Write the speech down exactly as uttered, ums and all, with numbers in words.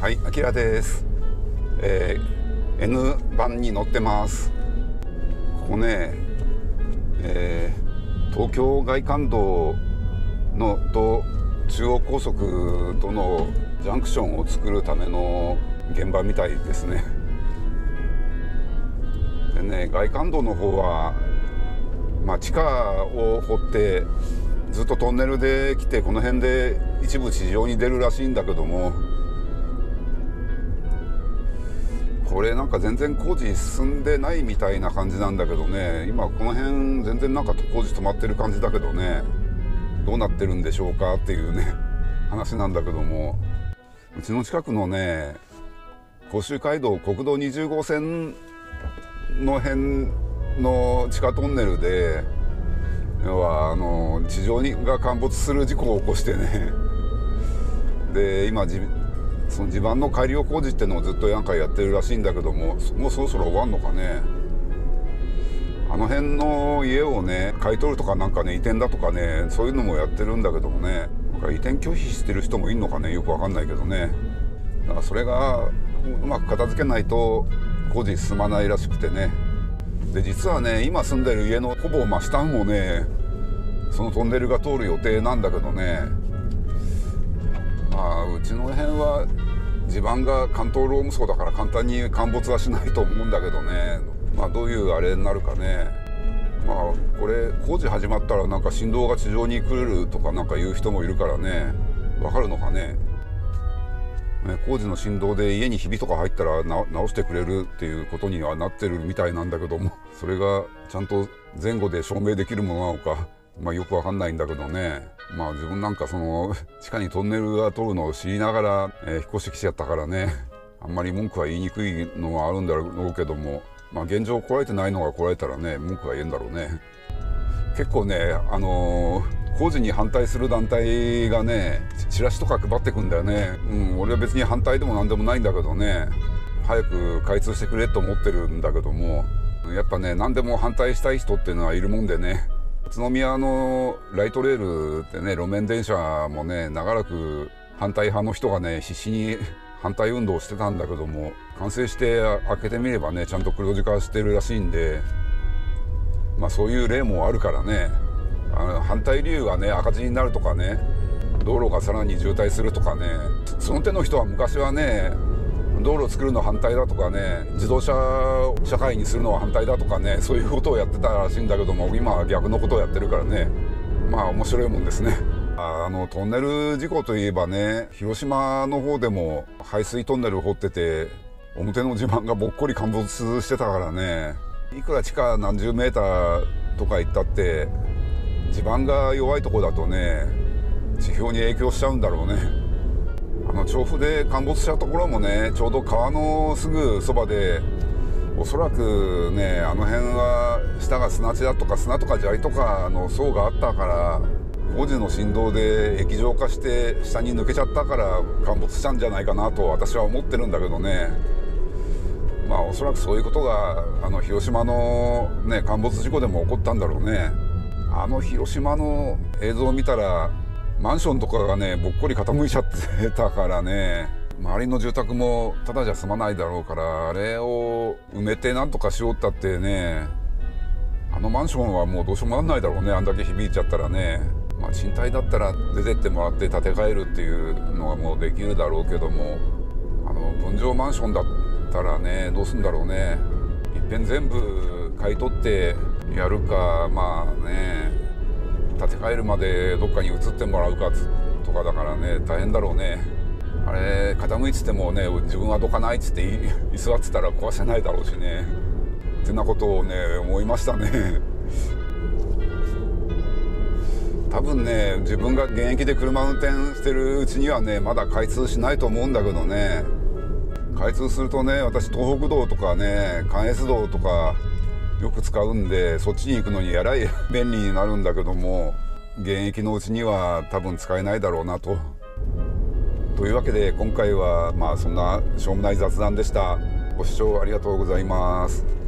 はい、あきらです、えー、エヌばんに乗ってます。ここね、えー、東京外環道のと中央高速とのジャンクションを作るための現場みたいですね。でね、外環道の方は、まあ、地下を掘ってずっとトンネルで来て、この辺で一部地上に出るらしいんだけども、これなんか全然工事進んでないみたいな感じなんだけどね。今この辺全然なんか工事止まってる感じだけどね、どうなってるんでしょうかっていうね話なんだけども、うちの近くのね甲州街道国道にじゅうごせんの辺の地下トンネルで、要はあの地上が陥没する事故を起こしてね、で今じその地盤の改良工事ってのをずっと何回やってるらしいんだけども、もうそろそろ終わんのかね。あの辺の家をね買い取るとかなんかね、移転だとかね、そういうのもやってるんだけどもね、なんか移転拒否してる人もいるのかね、よくわかんないけどね。だからそれがうまく片付けないと工事進まないらしくてね。で実はね、今住んでる家のほぼ真下もね、そのトンネルが通る予定なんだけどね、まあうちの辺は地盤が関東ローム層だから簡単に陥没はしないと思うんだけどね、まあどういうあれになるかね。まあこれ工事始まったらなんか振動が地上に来るとかなんか言う人もいるからね、わかるのかね。工事の振動で家にひびとか入ったら直してくれるっていうことにはなってるみたいなんだけども、それがちゃんと前後で証明できるものなのか、まあ、よくわかんないんだけどね。まあ自分なんかその地下にトンネルが通るのを知りながら、えー、引っ越してきちゃったからね、あんまり文句は言いにくいのはあるんだろうけども、まあ、現状来られてないのが来られたらね文句は言えんだろうね。結構ね、あのー工事に反対する団体がねチラシとか配ってくんだよね。うん、俺は別に反対でも何でもないんだけどね、早く開通してくれと思ってるんだけども、やっぱね何でも反対したい人っていうのはいるもんでね。宇都宮のライトレールってね、路面電車もね長らく反対派の人がね必死に反対運動してたんだけども、完成して開けてみればねちゃんと黒字化してるらしいんで、まあそういう例もあるからね。あの反対理由がね赤字になるとかね、道路がさらに渋滞するとかね、その手の人は昔はね道路を作るの反対だとかね、自動車を社会にするのは反対だとかね、そういうことをやってたらしいんだけども、今は逆のことをやってるからね、まあ面白いもんですね。あのトンネル事故といえばね、広島の方でも排水トンネルを掘ってて表の地盤がぼっこり陥没してたからね、いくら地下何十メーターとか行ったって地盤が弱いとこだとね地表に影響しちゃうんだろうね。あの調布で陥没したところもね、ちょうど川のすぐそばで、おそらくねあの辺は下が砂地だとか砂とか砂利とかの層があったから、工事の振動で液状化して下に抜けちゃったから陥没したんじゃないかなと私は思ってるんだけどね。まあおそらくそういうことがあの広島の、ね、陥没事故でも起こったんだろうね。あの広島の映像を見たらマンションとかがねぼっこり傾いちゃってたからね、周りの住宅もただじゃ済まないだろうから、あれを埋めてなんとかしようったってね、あのマンションはもうどうしようもなんないだろうね、あんだけ響いちゃったらね。まあ賃貸だったら出てってもらって建て替えるっていうのはもうできるだろうけども、あの分譲マンションだったらねどうすんだろうね。いっぺん全部買い取ってやるか、まあね建て替えるまでどっかに移ってもらうかとかだからね大変だろうね。あれ傾いててもね自分はどかないっつって居座ってたら壊せないだろうしね、ってなことをね思いましたね。多分ね自分が現役で車運転してるうちにはねまだ開通しないと思うんだけどね、開通するとね私東北道とかね関越道とかよく使うんで、そっちに行くのにやらい便利になるんだけども、現役のうちには多分使えないだろうなと。というわけで今回はまあそんなしょうもない雑談でした。ご視聴ありがとうございます。